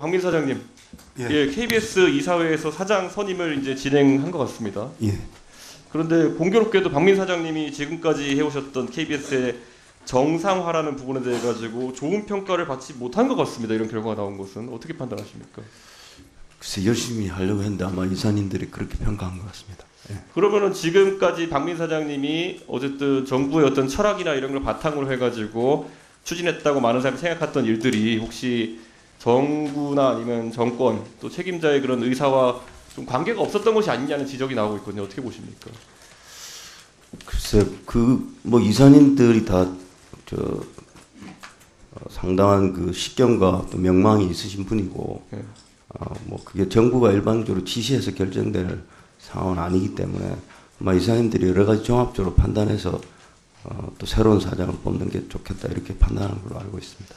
박민 사장님, 예, KBS 이사회에서 사장 선임을 이제 진행한 것 같습니다. 예. 그런데 공교롭게도 박민 사장님이 지금까지 해오셨던 KBS의 정상화라는 부분에 대해 가지고 좋은 평가를 받지 못한 것 같습니다. 이런 결과가 나온 것은 어떻게 판단하십니까? 글쎄, 열심히 하려고 했는데 아마 이사님들이 그렇게 평가한 것 같습니다. 예. 그러면은 지금까지 박민 사장님이 어쨌든 정부의 어떤 철학이나 이런 걸 바탕으로 해가지고 추진했다고 많은 사람이 생각했던 일들이 혹시 정부나 아니면 정권 또 책임자의 그런 의사와 좀 관계가 없었던 것이 아니냐는 지적이 나오고 있거든요. 어떻게 보십니까? 글쎄, 뭐 이사님들이 다 상당한 그 식견과 또 명망이 있으신 분이고, 네. 뭐 그게 정부가 일방적으로 지시해서 결정될 상황은 아니기 때문에 아마 이사님들이 여러 가지 종합적으로 판단해서 또 새로운 사장을 뽑는 게 좋겠다 이렇게 판단하는 걸로 알고 있습니다.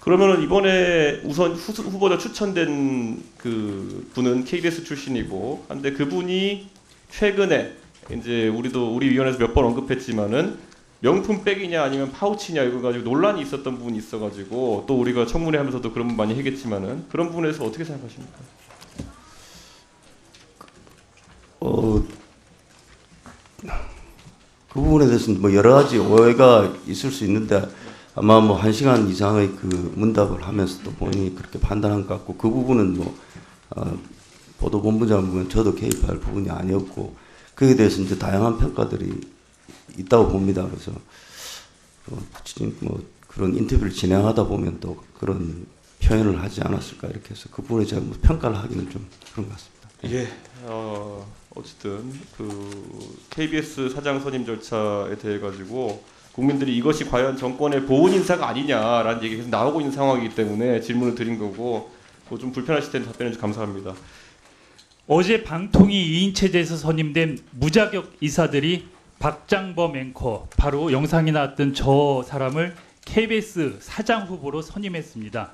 그러면은 이번에 우선 후보자 추천된 그 분은 KBS 출신이고, 근데 그분이 최근에 이제 우리 위원회에서 몇 번 언급했지만은 명품백이냐 아니면 파우치냐 이거 가지고 논란이 있었던 부분이 있어가지고 또 우리가 청문회 하면서도 그런 분 많이 얘기했지만은 그런 부분에서 어떻게 생각하십니까? 그 부분에 대해서는 뭐 여러 가지 오해가 있을 수 있는데 아마 뭐 1시간 이상의 그 문답을 하면서도 본인이 그렇게 판단한 것 같고, 그 부분은 뭐 보도본부장 부분 저도 개입할 부분이 아니었고 그에 대해서 이제 다양한 평가들이 있다고 봅니다. 그래서 뭐 그런 인터뷰를 진행하다 보면 또 그런 표현을 하지 않았을까 이렇게 해서 그 부분에 제가 뭐 평가를 하기는 좀 그런 것 같습니다. 예, 어쨌든 그 KBS 사장 선임 절차에 대해 가지고 국민들이 이것이 과연 정권의 보훈 인사가 아니냐라는 얘기가 계속 나오고 있는 상황이기 때문에 질문을 드린 거고, 뭐 좀 불편하실 텐데 답변해 주셔서 감사합니다. 어제 방통위 2인 체제에서 선임된 무자격 이사들이 박장범 앵커, 바로 영상이 나왔던 저 사람을 KBS 사장 후보로 선임했습니다.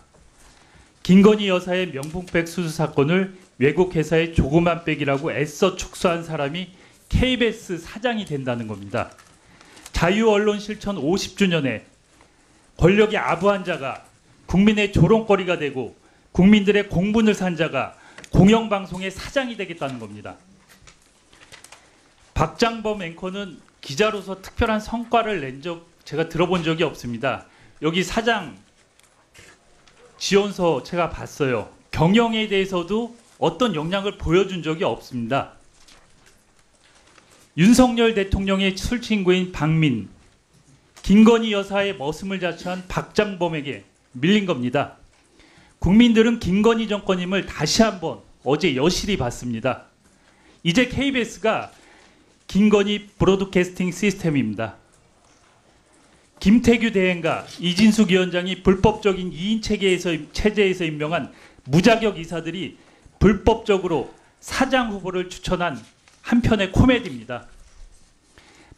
김건희 여사의 명품백 수수 사건을 외국 회사의 조그만 백이라고 애써 축소한 사람이 KBS 사장이 된다는 겁니다. 자유언론 실천 50주년에 권력이 아부한 자가 국민의 조롱거리가 되고 국민들의 공분을 산 자가 공영방송의 사장이 되겠다는 겁니다. 박장범 앵커는 기자로서 특별한 성과를 낸 제가 들어본 적이 없습니다. 여기 사장 지원서 제가 봤어요. 경영에 대해서도 어떤 역량을 보여준 적이 없습니다. 윤석열 대통령의 술친구인 박민, 김건희 여사의 머슴을 자처한 박장범에게 밀린 겁니다. 국민들은 김건희 정권임을 다시 한번 어제 여실히 봤습니다. 이제 KBS가 김건희 브로드캐스팅 시스템입니다. 김태규 대행과 이진숙 위원장이 불법적인 2인 체제에서 임명한 무자격 이사들이 불법적으로 사장 후보를 추천한 한편의 코미디입니다.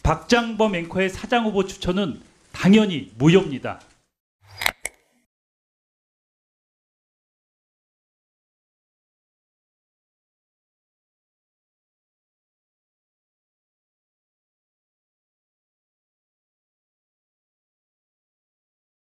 박장범 앵커의 사장 후보 추천은 당연히 무효입니다.